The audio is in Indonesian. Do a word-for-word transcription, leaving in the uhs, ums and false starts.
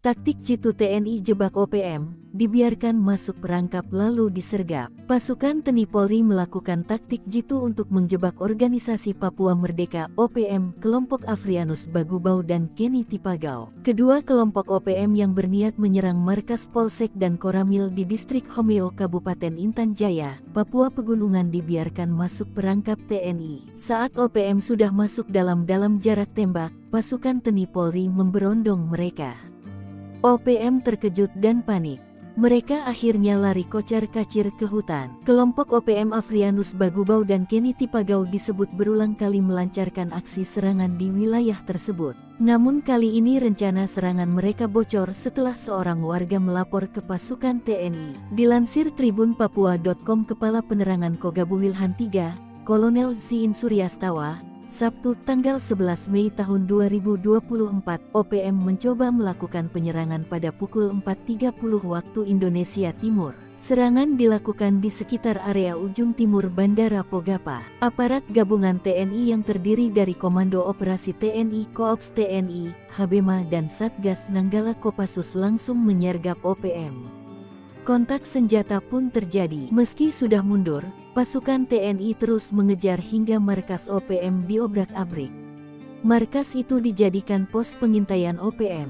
Taktik jitu T N I jebak O P M, dibiarkan masuk perangkap lalu disergap. Pasukan T N I Polri melakukan taktik jitu untuk menjebak Organisasi Papua Merdeka O P M, kelompok Afrianus Bagubau dan Keny Tipagau. Kedua kelompok O P M yang berniat menyerang markas Polsek dan Koramil di Distrik Homeyo, Kabupaten Intan Jaya, Papua Pegunungan dibiarkan masuk perangkap T N I. Saat O P M sudah masuk dalam dalam jarak tembak, pasukan T N I Polri memberondong mereka. O P M terkejut dan panik. Mereka akhirnya lari kocar-kacir ke hutan. Kelompok O P M Afrianus Bagubau dan Keny Tipagau disebut berulang kali melancarkan aksi serangan di wilayah tersebut. Namun kali ini rencana serangan mereka bocor setelah seorang warga melapor ke pasukan T N I. Dilansir Tribun Papua titik com, Kepala Penerangan Kogabwilhan tiga, Kolonel Zin Suryastawa, Sabtu tanggal sebelas Mei tahun dua ribu dua puluh empat, O P M mencoba melakukan penyerangan pada pukul empat tiga puluh waktu Indonesia Timur. Serangan dilakukan di sekitar area ujung timur Bandara Pogapa. Aparat gabungan T N I yang terdiri dari Komando Operasi T N I, Koops T N I, Habema, dan Satgas Nanggala Kopassus langsung menyergap O P M. Kontak senjata pun terjadi. Meski sudah mundur, pasukan T N I terus mengejar hingga markas O P M diobrak-abrik. Markas itu dijadikan pos pengintaian O P M.